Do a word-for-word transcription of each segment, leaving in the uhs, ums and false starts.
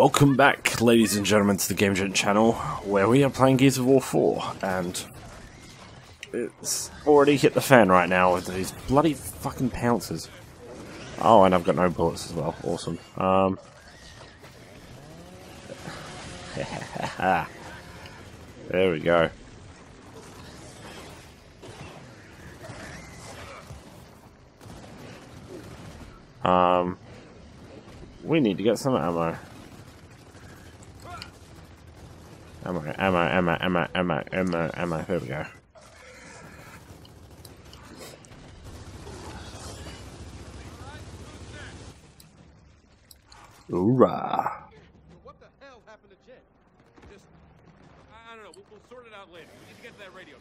Welcome back, ladies and gentlemen, to the Game Gent channel, where we are playing Gears of War four, and it's already hit the fan right now with these bloody fucking pouncers. Oh, and I've got no bullets as well. Awesome. Um, there we go. Um, we need to get some ammo. Ammo, ammo, ammo, ammo, ammo, ammo, ammo, there we go. Hoorah! What the hell happened to Jen? Just, I don't know, we'll, we'll sort it out later. We need to get to that radio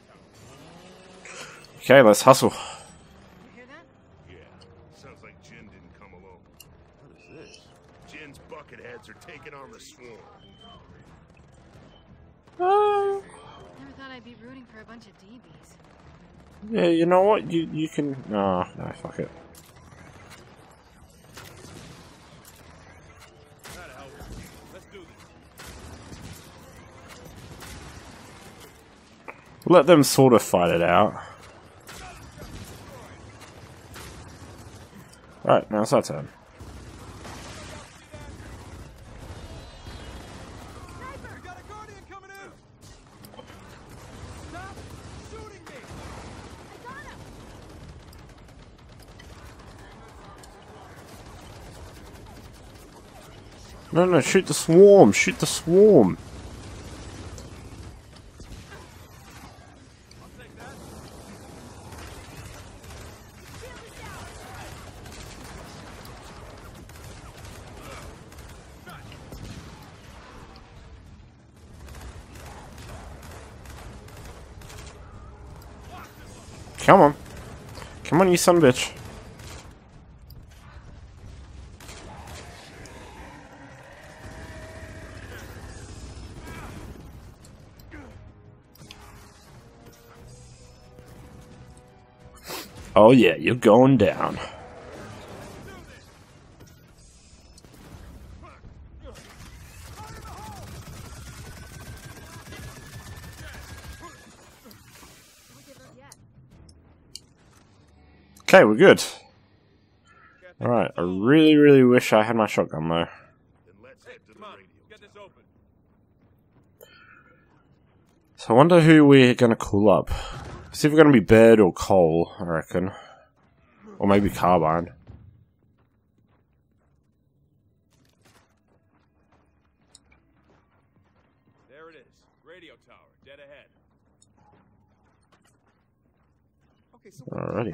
tower. Okay, let's hustle. You hear that? Yeah, sounds like Jen didn't come along. What is this? Jen's bucket heads are taking on the swarm. Uh, Never thought I'd be rooting for a bunch of D Bs. Yeah, you know what? You you can. Nah, oh, no, fuck it. Let's do this. Let them sort of fight it out. All right, now it's our turn. No, no, shoot the swarm, shoot the swarm. Come on. Come on, you son of a bitch. Oh yeah, you're going down. Okay, we're good. Alright, I really, really wish I had my shotgun though. So I wonder who we're going to call up. See if we're going to be Baird or Cole, I reckon. Or maybe Carbine. There it is. Radio tower, dead ahead. Okay, so alrighty.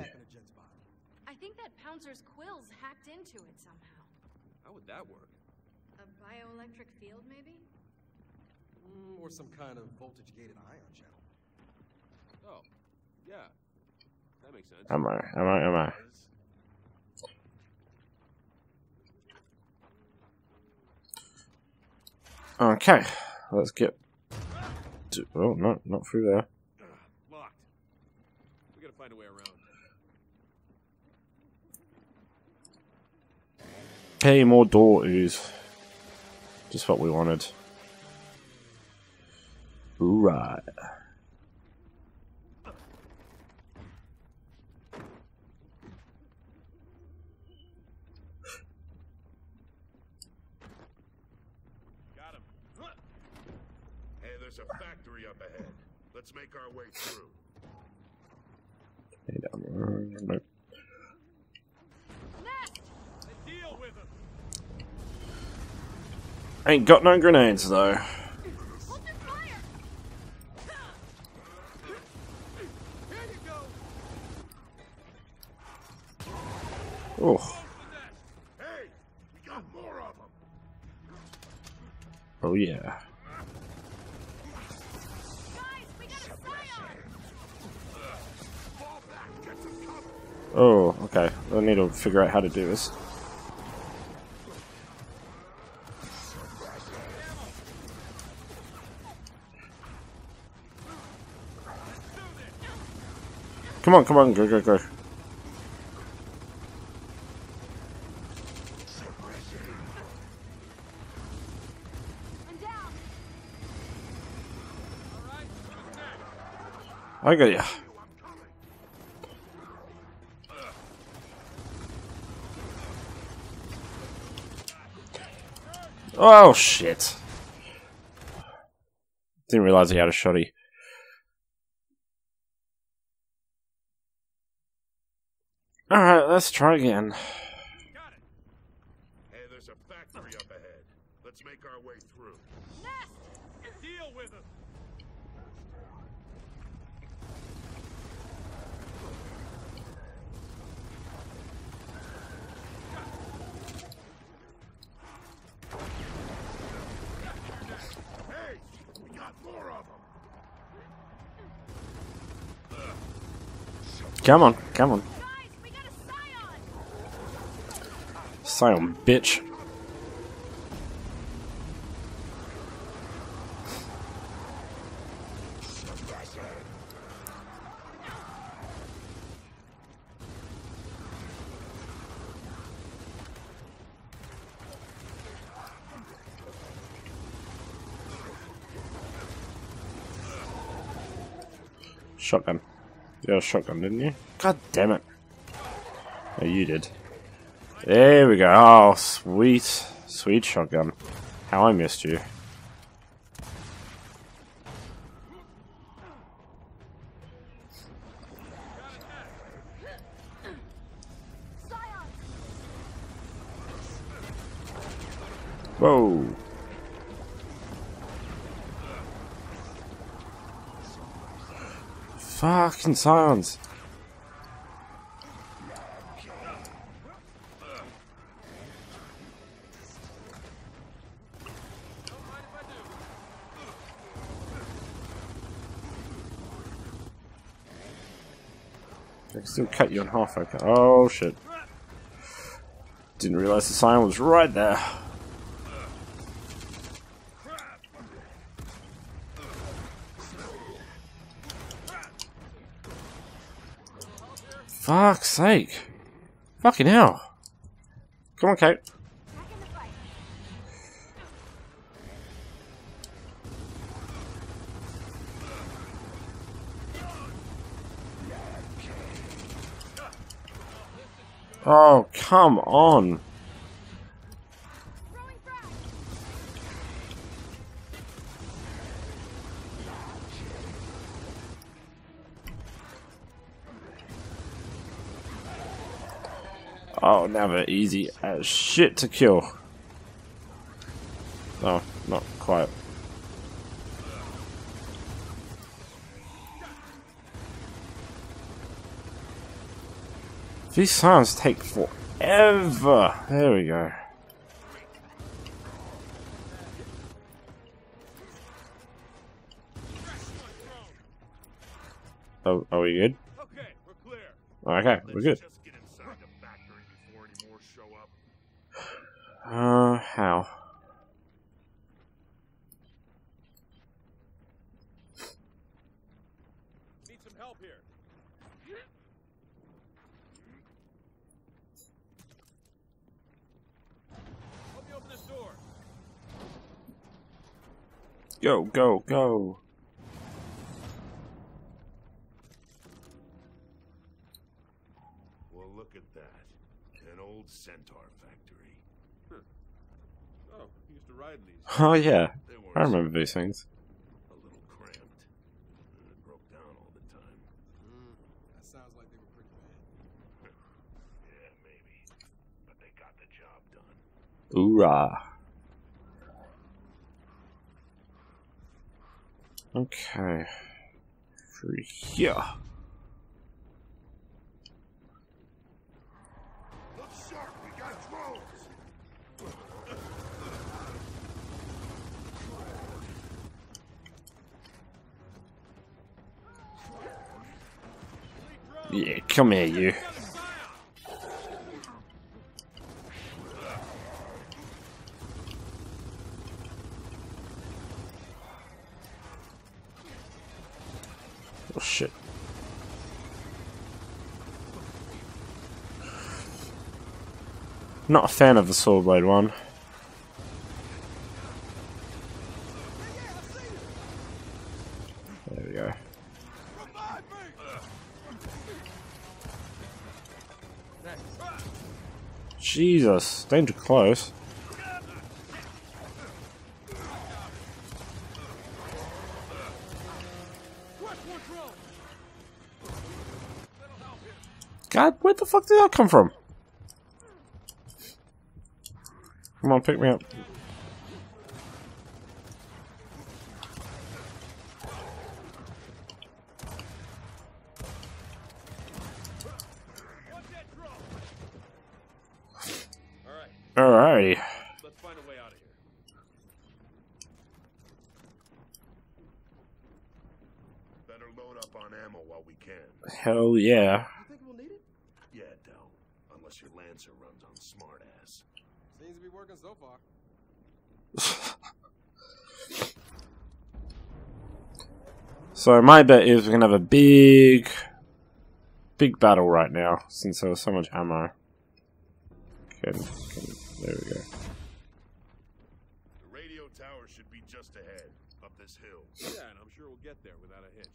I think that Pouncer's quills hacked into it somehow. How would that work? A bioelectric field, maybe? Mm, or some kind of voltage-gated ion channel. Oh. Yeah, that makes sense. Am I? Am I? Am I? Okay, let's get. To, oh no, not through there. Uh, locked. We gotta find a way around. Okay, more door ooze. Just what we wanted. All right. There's a factory up ahead. Let's make our way through. Hey, down there. Deal with them. Ain't got no grenades though. Hold your fire. There you go. Oh. Hey, we got more of them. Oh yeah. Oh, okay. I need to figure out how to do this. Come on, come on, go, go, go. I got ya. Oh shit. Didn't realize he had a shotty. Alright, let's try again. Got it. Hey, there's a factory up ahead. Let's make our way through. Nest! Deal with them. Come on, come on. Scion, bitch. Shotgun. You had a shotgun, didn't you? God damn it. Oh, you did. There we go. Oh, sweet. Sweet shotgun. How I missed you. Whoa. Fucking silence. I can still cut you in half, okay. Oh shit. Didn't realize the sign was right there. Fuck's sake. Fucking hell. Come on, Kate. Oh, come on. Oh, now they're easy as shit to kill. Oh, not quite. These sounds take forever. There we go. Oh, are we good? Okay, we're clear. Okay, we're good. Uh, how? Need some help here. Help me open this door. Go, go, go. Well, look at that. An old centaur factory. To ride these. Oh yeah, I remember these things. A little cramped. And it broke down all the time. Mm, that sounds like they were pretty bad. Yeah, maybe. But they got the job done. Hoorah. Okay. Through here. Look sharp, we got drones. Yeah, come here, you. Oh, shit. Not a fan of the Swordblade one. There we go. Jesus, danger close. God, where the fuck did that come from? Come on, pick me up. Alrighty. Let's find a way out of here. Better load up on ammo while we can. Hell yeah. You think we'll need it? Yeah, Del. Unless your Lancer runs on smart ass. Seems to be working so far. So my bet is we're gonna have a big big battle right now, since there was so much ammo. Okay, okay. There we go. The radio tower should be just ahead, up this hill. Yeah, and I'm sure we'll get there without a hitch.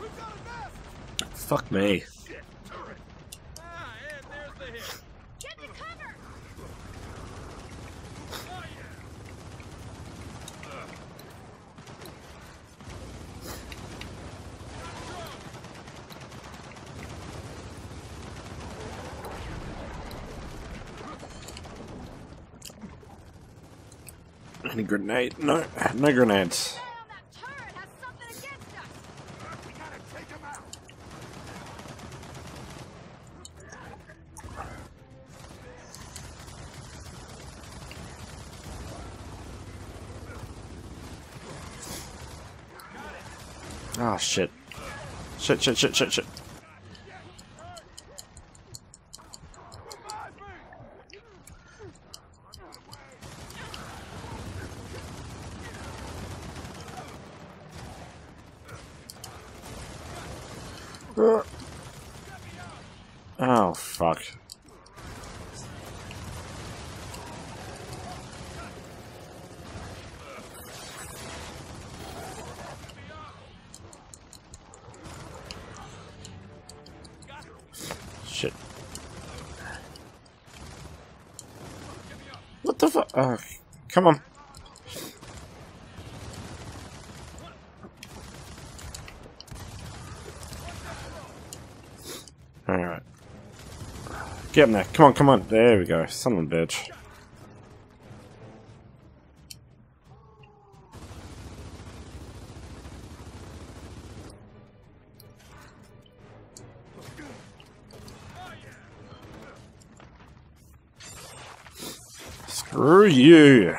We've got a mess! Fuck me. Shit, turret. Ah, and there's the hit. Get to cover! Oh, yeah. Any grenade? No, no grenades. Ah, shit. Shit, shit, shit, shit, shit. Oh, fuck. Shit. What the fuck? Oh, come on. Alright. Get him there. Come on, come on. There we go. Son of a bitch. Screw you.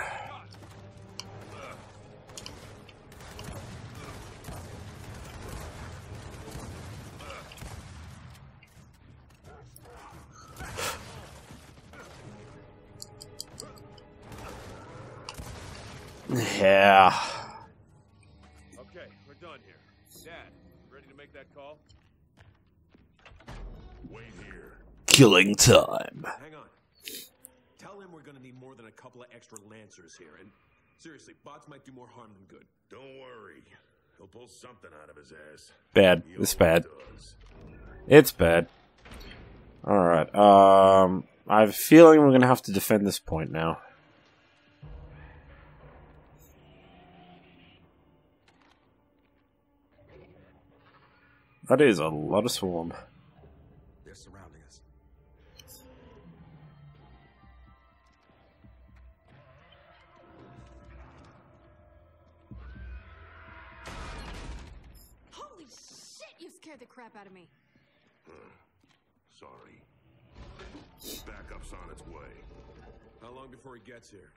Yeah. Okay, we're done here. Dad, ready to make that call? Wait here. Killing time. Hang on. Tell him we're gonna need more than a couple of extra Lancers here, and seriously, bots might do more harm than good. Don't worry. He'll pull something out of his ass. Bad. It's bad. It's bad. Alright, um I have a feeling we're gonna have to defend this point now. That is a lot of swarm. They're surrounding us. Holy shit, you scared the crap out of me. Uh, sorry. Backup's on its way. How long before he gets here?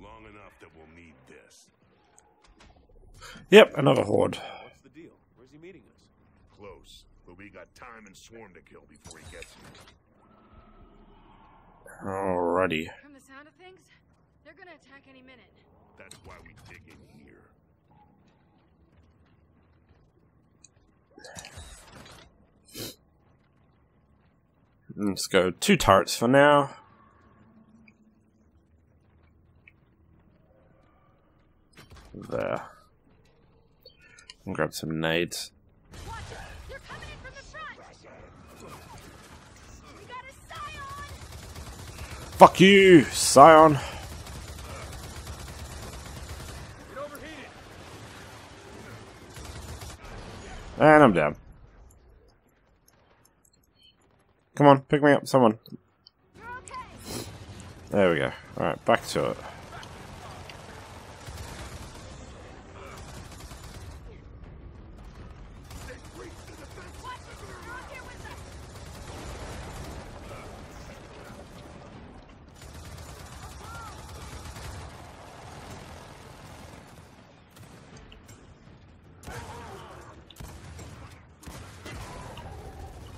Long enough that we'll need this. Yep, another horde. What's the deal? Where's he meeting us? Close, but we got time and swarm to kill before he gets here. Alrighty. From the sound of things, they're gonna attack any minute. That's why we dig in here. Let's go two turrets for now. There. and grab some nades. Watch it. They're coming in from the front. We got a Scion. Fuck you, Scion. And I'm down. Come on, pick me up, someone. Okay. There we go. Alright, back to it.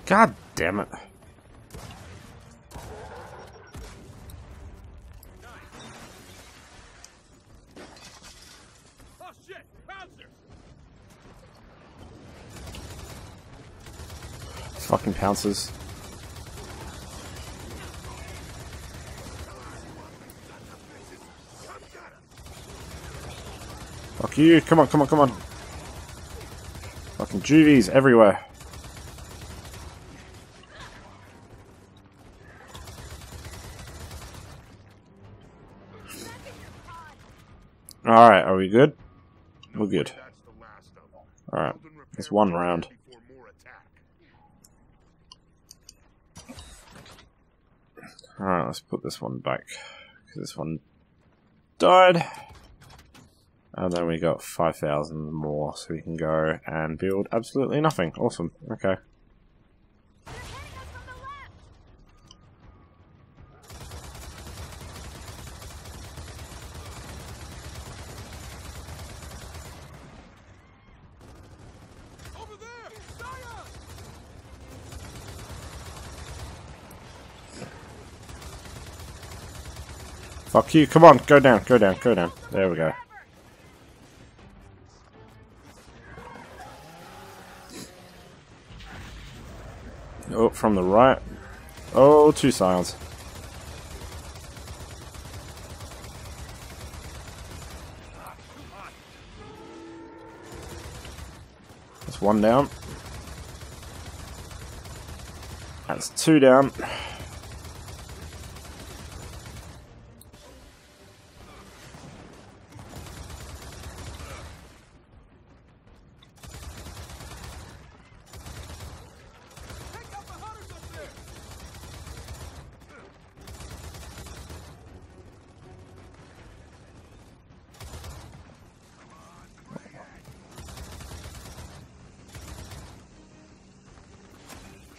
God damn it. Fucking pouncers. Fuck you, come on, come on, come on. Fucking juvies everywhere. Alright, are we good? We're good. Alright, it's one round. Alright, let's put this one back, because this one died. And then we got five thousand more, so we can go and build absolutely nothing. Awesome, okay. Fuck you, come on, go down, go down, go down. There we go. Oh, from the right. Oh, two Scions. That's one down. That's two down.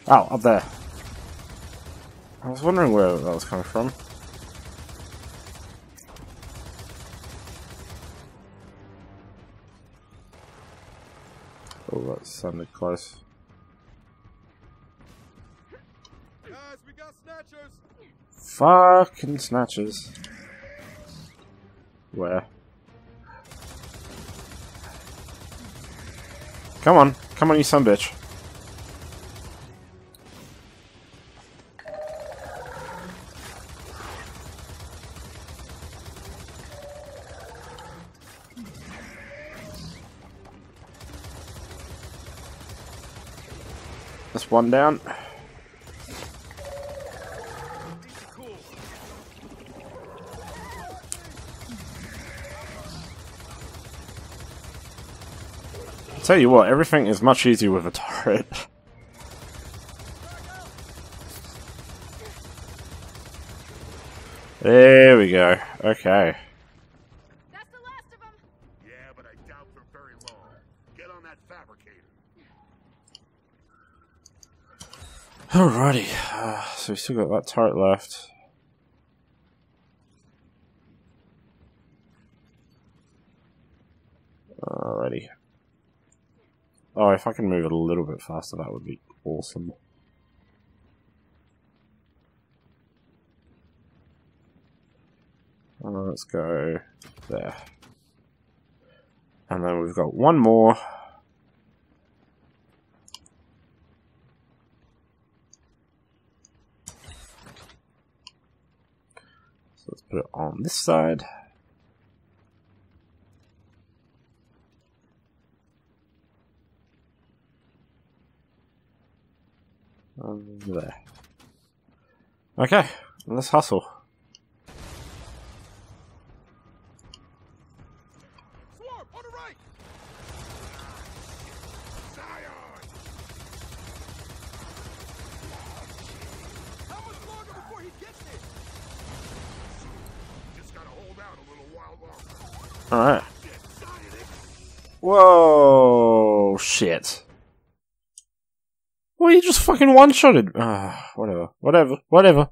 Oh, up there. I was wondering where that was coming from. Oh, that sounded close. Guys, we got snatchers. Fucking snatchers. Where? Come on, come on, you sunbitch. That's one down. I'll tell you what, everything is much easier with a turret. There we go. Okay. That's the last of them. Yeah, but I doubt for very long. Get on that fabricator. Alrighty, uh, so we still got that turret left. Alrighty. Oh, if I can move it a little bit faster, that would be awesome. Uh, let's go there. And then we've got one more. Let's put it on this side. Um, there. Okay, let's hustle. Alright. Whoa, shit. Well, you just fucking one-shotted. Uh, whatever, whatever, whatever.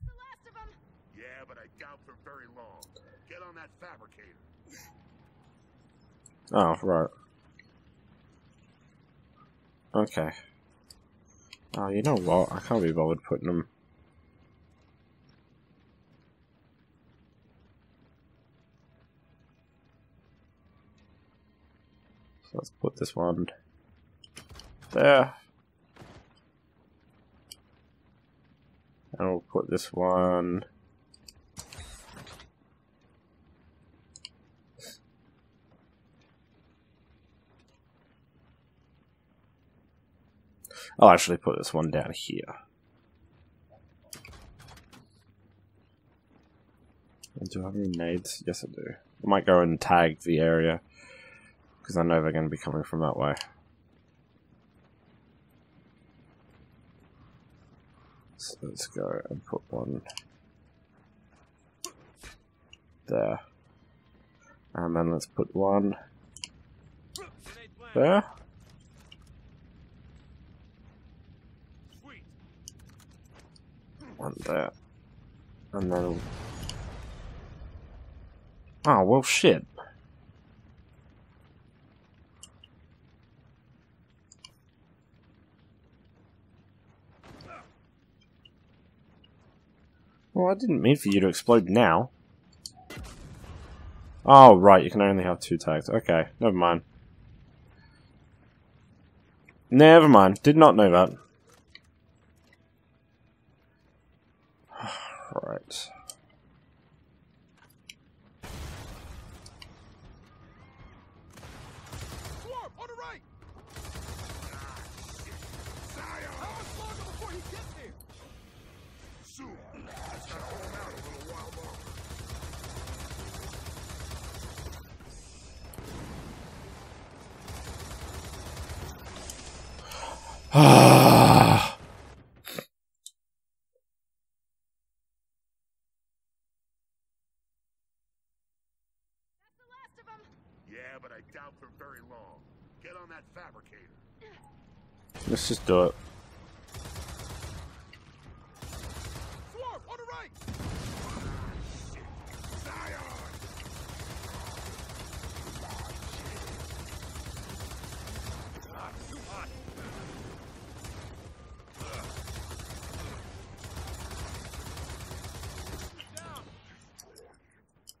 That's the last of them. Yeah, but I doubt for very long. Get on that fabricator. Oh, right. Okay. Oh, you know what? I can't be bothered putting them... So let's put this one there. And we'll put this one I'll actually put this one down here. Do I have any nades? Yes, I do. I might go and tag the area, because I know they're going to be coming from that way. So let's go and put one there. And then let's put one there. One there. And then... Oh, well shit. Well, I didn't mean for you to explode now. Oh, right, you can only have two tags. Okay, never mind. Never mind, did not know that. Right. Swarm, on the right. How much longer before he gets there? Soon. That's gotta hold out a little while longer. Ah. Let's just do it. Swarm, on the right.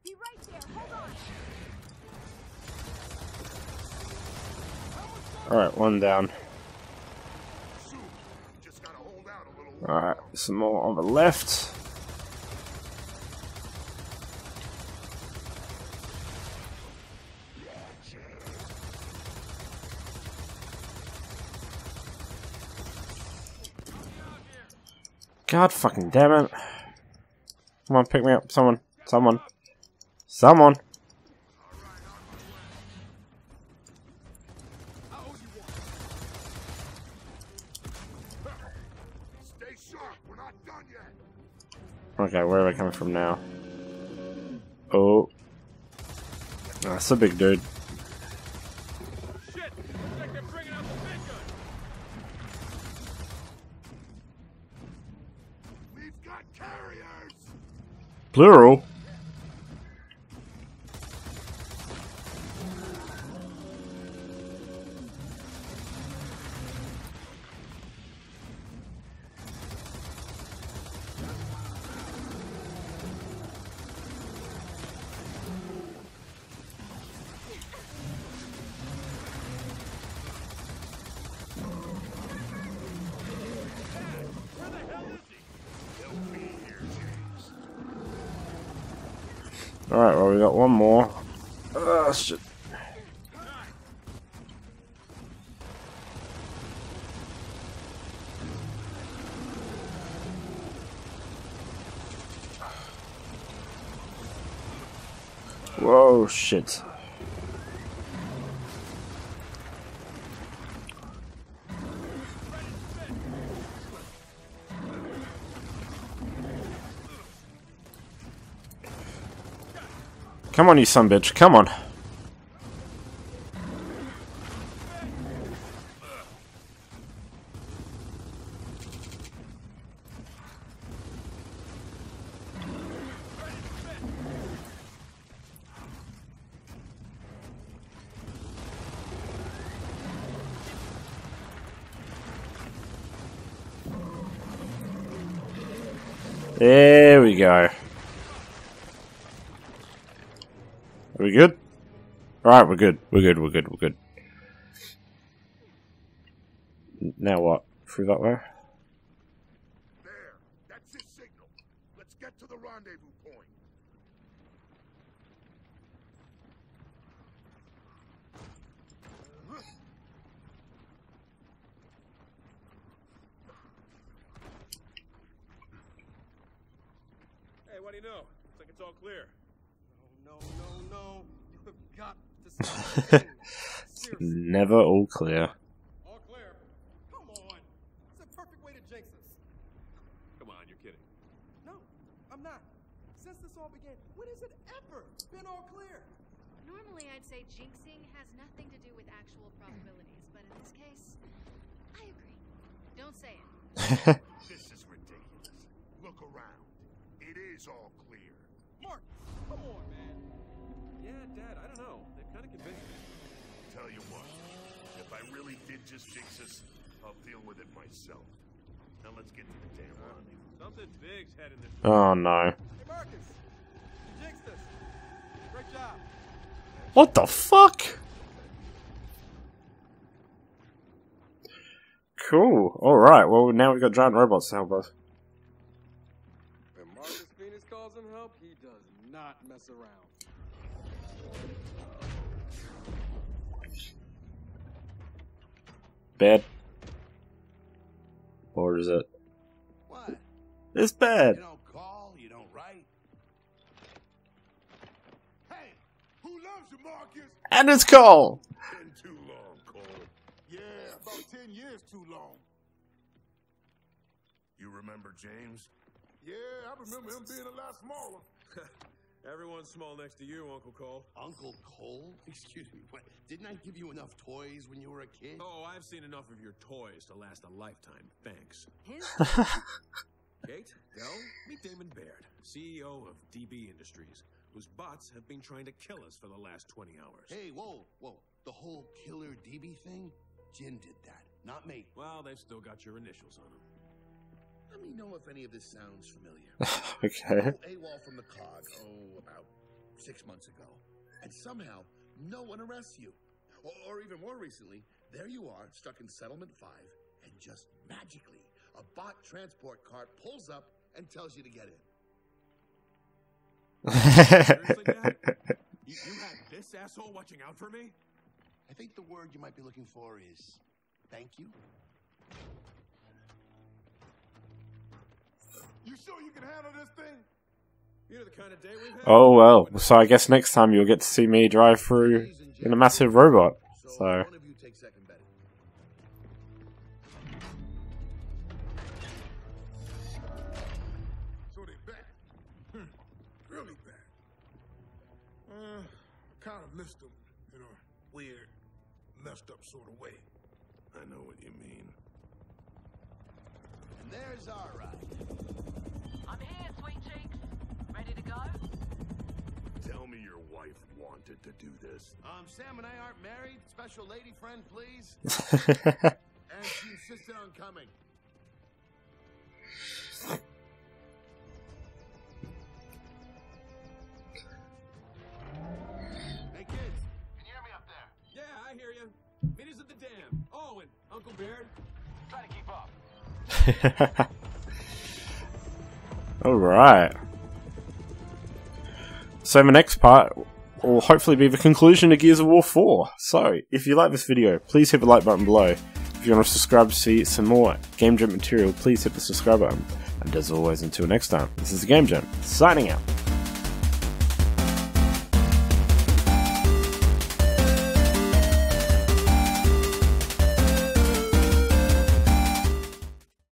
Be right there. Hold on. All right, one down. Alright, some more on the left. God fucking damn it. Come on, pick me up. Someone. Someone. Someone. Okay, where am I coming from now? Oh. That's a big dude. Shit! Looks like they're bringing out the big gun. We've got carriers. Plural. Alright, well, we got one more. Oh, shit. Whoa, shit. Come on, you sumbitch. Come on. There we go. Are we good? Alright, we're good. We're good, we're good, we're good. Now what? Through that way? There. That's his signal. Let's get to the rendezvous point. Hey, what do you know? It's like it's all clear. No, no, no, you've got to stop. Never all clear. All clear? Come on. It's the perfect way to jinx us. Come on, you're kidding. No, I'm not. Since this all began, when has it ever been all clear? Normally I'd say jinxing has nothing to do with actual probabilities, but in this case, I agree. Don't say it. This is ridiculous. Look around. It is all clear. Mark, come on, man. Yeah, Dad, I don't know. They're kind of convinced me. Tell you what, if I really did just jinx us, I'll deal with it myself. Now let's get to the damn rendezvous. Something big's heading this way. Oh, no. Hey, Marcus. You jinxed us. Great job. What the fuck? Cool. Alright, well, now we've got giant robots to help us. Not mess around. Bad. Or is it? What? It's bad. You don't call, you don't write. Hey, who loves you, Marcus? And it's Cole. Been too long, Cole. Yeah, about ten years too long. You remember James? Yeah, I remember him being a lot smaller. Everyone's small next to you, Uncle Cole. Uncle Cole? Excuse me, what? Didn't I give you enough toys when you were a kid? Oh, I've seen enough of your toys to last a lifetime, thanks. Kate, Del, meet Damon Baird, C E O of D B Industries, whose bots have been trying to kill us for the last twenty hours. Hey, whoa, whoa, the whole killer D B thing? Jim did that, not me. Well, they've still got your initials on them. Let me know if any of this sounds familiar. Okay. AWOL from the C O G, oh, about six months ago. And somehow, no one arrests you. Or, or even more recently, there you are, stuck in Settlement five, and just magically, a bot transport cart pulls up and tells you to get in. Seriously, Dad? You, you had this asshole watching out for me? I think the word you might be looking for is thank you. You sure you can handle this thing? You know the kind of day we've had. Oh well, so I guess next time you'll get to see me drive through in a massive robot. So one of you take second bet. So they back. Hmm. Really back. Uh kind of missed them in a weird, messed up sort of way. I know what you mean. And there's our ride. I'm here, sweet cheeks. Ready to go? Tell me your wife wanted to do this. Um, Sam and I aren't married. Special lady friend, please. And she insisted on coming. Hey, kids. Can you hear me up there? Yeah, I hear you. Meet us at the dam. Oh, and Uncle Baird. Try to keep up. Alright. So my next part will hopefully be the conclusion to Gears of War four. So, if you like this video, please hit the like button below. If you want to subscribe to see some more Game Gent material, please hit the subscribe button. And as always, until next time, this is The Game Gent, signing out.